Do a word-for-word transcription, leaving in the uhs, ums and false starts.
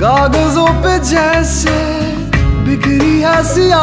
कागजों पे जैसे बिखरी है सिया।